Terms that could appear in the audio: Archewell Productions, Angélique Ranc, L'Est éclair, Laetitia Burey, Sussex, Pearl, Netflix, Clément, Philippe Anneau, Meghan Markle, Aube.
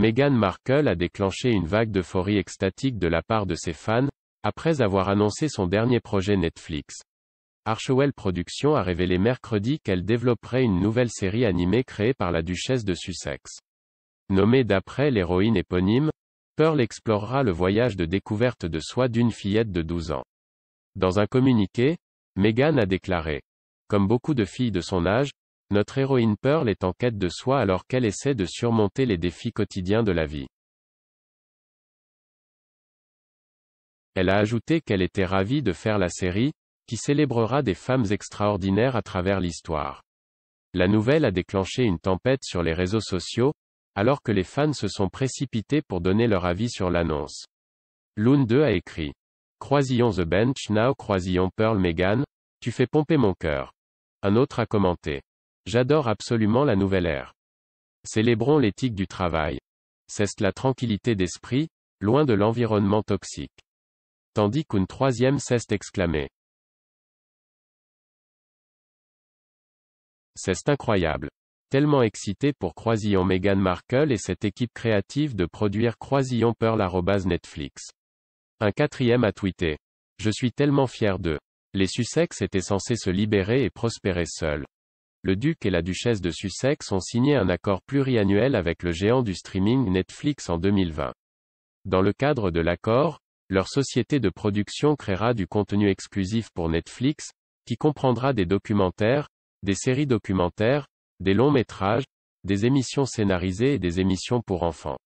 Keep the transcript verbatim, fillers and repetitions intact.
Meghan Markle a déclenché une vague d'euphorie extatique de la part de ses fans, après avoir annoncé son dernier projet Netflix. Archewell Productions a révélé mercredi qu'elle développerait une nouvelle série animée créée par la duchesse de Sussex. Nommée d'après l'héroïne éponyme, Pearl explorera le voyage de découverte de soi d'une fillette de douze ans. Dans un communiqué, Meghan a déclaré : Comme beaucoup de filles de son âge, notre héroïne Pearl est en quête de soi alors qu'elle essaie de surmonter les défis quotidiens de la vie. Elle a ajouté qu'elle était ravie de faire la série, qui célébrera des femmes extraordinaires à travers l'histoire. La nouvelle a déclenché une tempête sur les réseaux sociaux, alors que les fans se sont précipités pour donner leur avis sur l'annonce. L'une d'eux a écrit : Croisillons The Bench Now, croisillons Pearl Meghan, tu fais pomper mon cœur. Un autre a commenté : J'adore absolument la nouvelle ère. Célébrons l'éthique du travail. Ceste la tranquillité d'esprit, loin de l'environnement toxique. Tandis qu'une troisième ceste exclamé. C'est incroyable. Tellement excité pour Croisillon Meghan Markle et cette équipe créative de produire Croisillon Pearl Netflix. Un quatrième a tweeté. Je suis tellement fier d'eux. Les Sussex étaient censés se libérer et prospérer seuls. Le duc et la duchesse de Sussex ont signé un accord pluriannuel avec le géant du streaming Netflix en deux mille vingt. Dans le cadre de l'accord, leur société de production créera du contenu exclusif pour Netflix, qui comprendra des documentaires, des séries documentaires, des longs métrages, des émissions scénarisées et des émissions pour enfants.